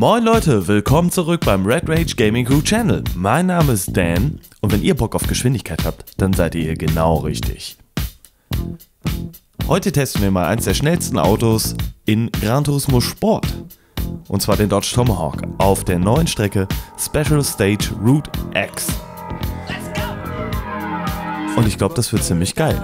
Moin Leute, willkommen zurück beim Red Rage Gaming Crew Channel. Mein Name ist Dan und wenn ihr Bock auf Geschwindigkeit habt, dann seid ihr genau richtig. Heute testen wir mal eins der schnellsten Autos in Gran Turismo Sport. Und zwar den Dodge Tomahawk auf der neuen Strecke Special Stage Route X. Und ich glaube, das wird ziemlich geil.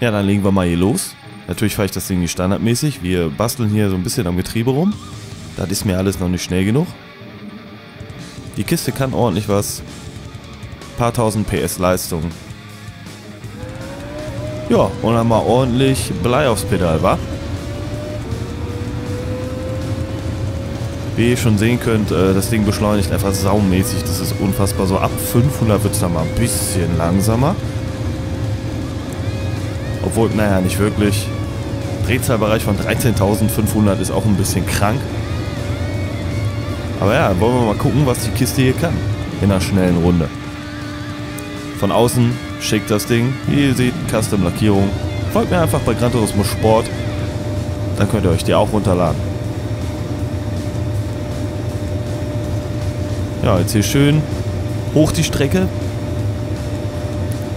Ja, dann legen wir mal hier los. Natürlich fahre ich das Ding nicht standardmäßig. Wir basteln hier so ein bisschen am Getriebe rum. Das ist mir alles noch nicht schnell genug. Die Kiste kann ordentlich was. Ein paar tausend PS Leistung. Ja, und dann mal ordentlich Blei aufs Pedal, wa? Wie ihr schon sehen könnt, das Ding beschleunigt einfach saumäßig. Das ist unfassbar. So ab 500 wird es dann mal ein bisschen langsamer. Obwohl, naja, nicht wirklich. Drehzahlbereich von 13.500 ist auch ein bisschen krank. Aber ja, wollen wir mal gucken, was die Kiste hier kann. In einer schnellen Runde. Von außen schickt das Ding. Wie ihr seht, Custom Lackierung. Folgt mir einfach bei Gran Turismo Sport. Dann könnt ihr euch die auch runterladen. Ja, jetzt hier schön hoch die Strecke.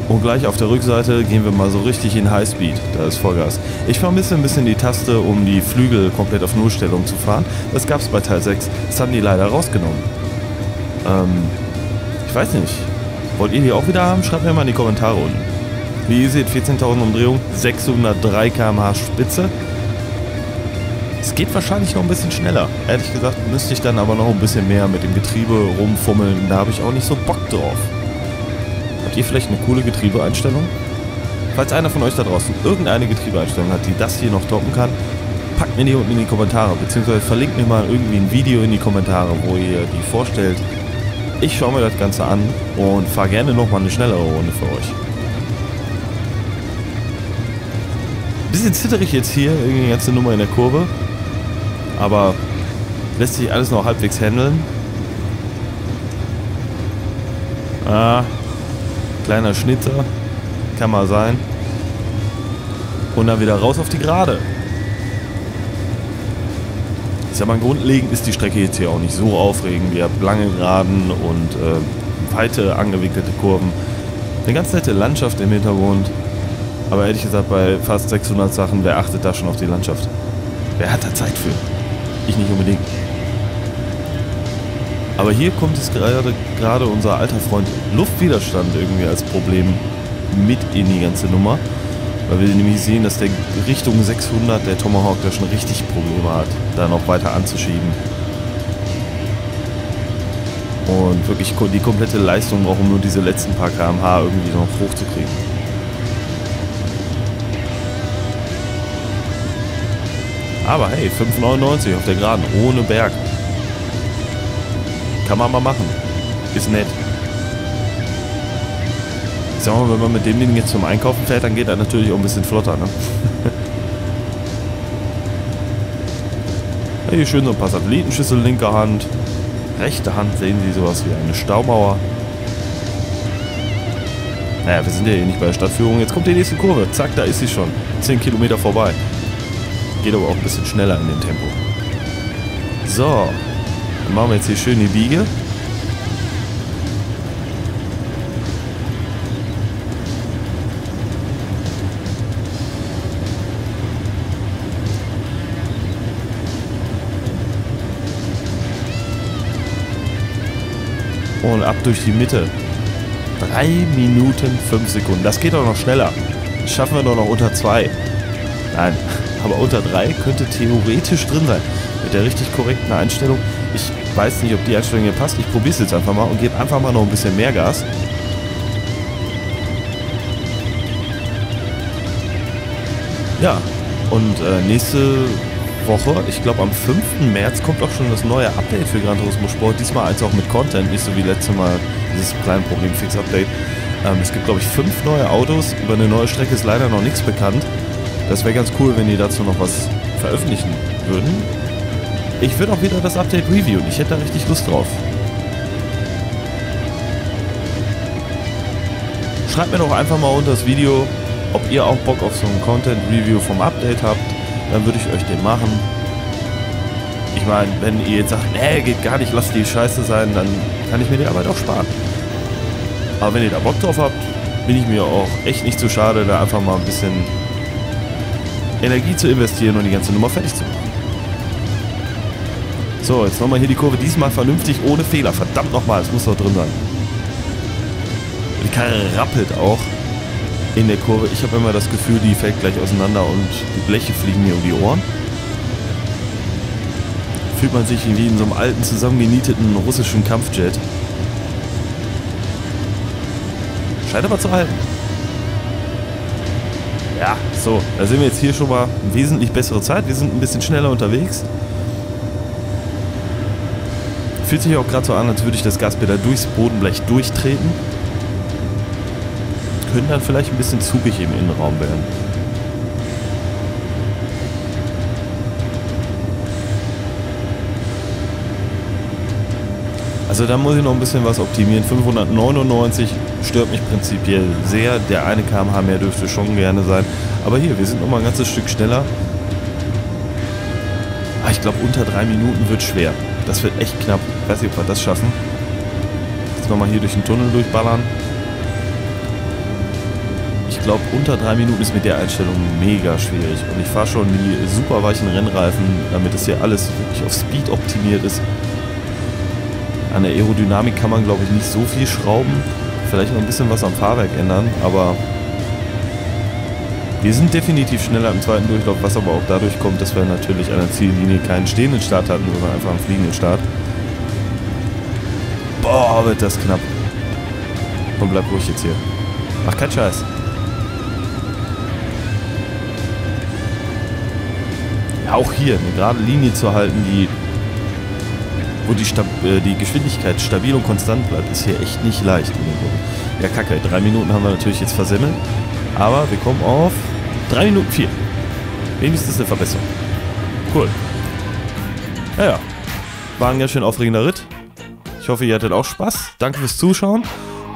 Und gleich auf der Rückseite gehen wir mal so richtig in Highspeed. Da ist Vollgas. Ich vermisse ein bisschen die Taste, um die Flügel komplett auf Nullstellung zu fahren. Das gab es bei Teil 6. Das haben die leider rausgenommen. Ich weiß nicht. Wollt ihr die auch wieder haben? Schreibt mir mal in die Kommentare unten. Wie ihr seht, 14.000 Umdrehungen, 603 km/h Spitze. Es geht wahrscheinlich noch ein bisschen schneller. Ehrlich gesagt müsste ich dann aber noch ein bisschen mehr mit dem Getriebe rumfummeln. Da habe ich auch nicht so Bock drauf. Habt ihr vielleicht eine coole Getriebeeinstellung? Falls einer von euch da draußen irgendeine Getriebeeinstellung hat, die das hier noch toppen kann, packt mir die unten in die Kommentare, beziehungsweise verlinkt mir mal irgendwie ein Video in die Kommentare, wo ihr die vorstellt. Ich schaue mir das Ganze an und fahre gerne nochmal eine schnellere Runde für euch. Bisschen zitterig jetzt hier, irgendwie die ganze Nummer in der Kurve, aber lässt sich alles noch halbwegs handeln. Kleiner Schnitzer, kann mal sein. Und dann wieder raus auf die Gerade. Ich sag mal, grundlegend ist die Strecke jetzt hier auch nicht so aufregend. Ihr habt lange Geraden und weite angewickelte Kurven. Eine ganz nette Landschaft im Hintergrund. Aber ehrlich gesagt, bei fast 600 Sachen, wer achtet da schon auf die Landschaft? Wer hat da Zeit für? Ich nicht unbedingt. Aber hier kommt es gerade unser alter Freund Luftwiderstand irgendwie als Problem mit in die ganze Nummer. Weil wir nämlich sehen, dass der Richtung 600 der Tomahawk da schon richtig Probleme hat, da noch weiter anzuschieben. Und wirklich die komplette Leistung braucht, um nur diese letzten paar km/h irgendwie noch hochzukriegen. Aber hey, 5,99 auf der Geraden, ohne Berg. Kann man mal machen. Ist nett. Ich sag mal, wenn man mit dem Ding jetzt zum Einkaufen fährt, dann geht das natürlich auch ein bisschen flotter, ne? Hier schön so ein paar Satellitenschüssel, linke Hand. Rechte Hand sehen Sie sowas wie eine Staumauer. Naja, wir sind ja hier nicht bei der Stadtführung. Jetzt kommt die nächste Kurve. Zack, da ist sie schon. 10 Kilometer vorbei. Geht aber auch ein bisschen schneller in dem Tempo. So. Dann machen wir jetzt hier schön die Biege. Und ab durch die Mitte. 3 Minuten 5 Sekunden. Das geht doch noch schneller. Das schaffen wir doch noch unter 2. Nein, aber unter 3 könnte theoretisch drin sein. Mit der richtig korrekten Einstellung. Ich weiß nicht, ob die Einstellung hier passt. Ich probiere es jetzt einfach mal und gebe einfach mal noch ein bisschen mehr Gas. Ja, und nächste Woche, ich glaube am 5. März, kommt auch schon das neue Update für Gran Turismo Sport. Diesmal als auch mit Content, nicht so wie letztes Mal dieses kleine Problemfix-Update. Es gibt, glaube ich, 5 neue Autos. Über eine neue Strecke ist leider noch nichts bekannt. Das wäre ganz cool, wenn die dazu noch was veröffentlichen würden. Ich würde auch wieder das Update reviewen. Ich hätte da richtig Lust drauf. Schreibt mir doch einfach mal unter das Video, ob ihr auch Bock auf so ein Content-Review vom Update habt. Dann würde ich euch den machen. Ich meine, wenn ihr jetzt sagt, nee, geht gar nicht, lasst die Scheiße sein, dann kann ich mir die Arbeit auch sparen. Aber wenn ihr da Bock drauf habt, bin ich mir auch echt nicht zu schade, da einfach mal ein bisschen Energie zu investieren und die ganze Nummer fertig zu machen. So, jetzt nochmal hier die Kurve, diesmal vernünftig, ohne Fehler. Verdammt nochmal, es muss doch drin sein. Die Karre rappelt auch in der Kurve. Ich habe immer das Gefühl, die fällt gleich auseinander und die Bleche fliegen mir um die Ohren. Fühlt man sich wie in so einem alten, zusammengenieteten russischen Kampfjet. Scheint aber zu halten. Ja, so, da sehen wir jetzt hier schon mal eine wesentlich bessere Zeit. Wir sind ein bisschen schneller unterwegs. Fühlt sich auch gerade so an, als würde ich das Gaspedal durchs Bodenblech durchtreten. Können dann vielleicht ein bisschen zugig im Innenraum werden. Also da muss ich noch ein bisschen was optimieren. 599 stört mich prinzipiell sehr. Der eine km/h mehr dürfte schon gerne sein. Aber hier, wir sind noch mal ein ganzes Stück schneller. Aber ich glaube, unter 3 Minuten wird schwer. Das wird echt knapp. Ich weiß nicht, ob wir das schaffen. Jetzt nochmal hier durch den Tunnel durchballern. Ich glaube, unter 3 Minuten ist mit der Einstellung mega schwierig. Und ich fahre schon die super weichen Rennreifen, damit das hier alles wirklich auf Speed optimiert ist. An der Aerodynamik kann man, glaube ich, nicht so viel schrauben. Vielleicht noch ein bisschen was am Fahrwerk ändern, aber wir sind definitiv schneller im zweiten Durchlauf, was aber auch dadurch kommt, dass wir natürlich an der Ziellinie keinen stehenden Start hatten, sondern einfach einen fliegenden Start. Boah, wird das knapp. Komm, bleib ruhig jetzt hier. Mach keinen Scheiß. Ja, auch hier eine gerade Linie zu halten, die wo die Geschwindigkeit stabil und konstant bleibt, ist hier echt nicht leicht. Ja, kacke, 3 Minuten haben wir natürlich jetzt versemmelt, aber wir kommen auf 3 Minuten 4. Wenigstens eine Verbesserung. Cool. Naja, war ein ganz schön aufregender Ritt. Ich hoffe, ihr hattet auch Spaß. Danke fürs Zuschauen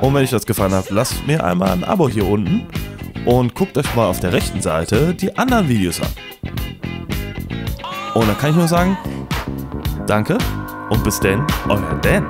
und wenn euch das gefallen hat, lasst mir einmal ein Abo hier unten und guckt euch mal auf der rechten Seite die anderen Videos an. Und da kann ich nur sagen, danke. Und bis denn, euer Dan.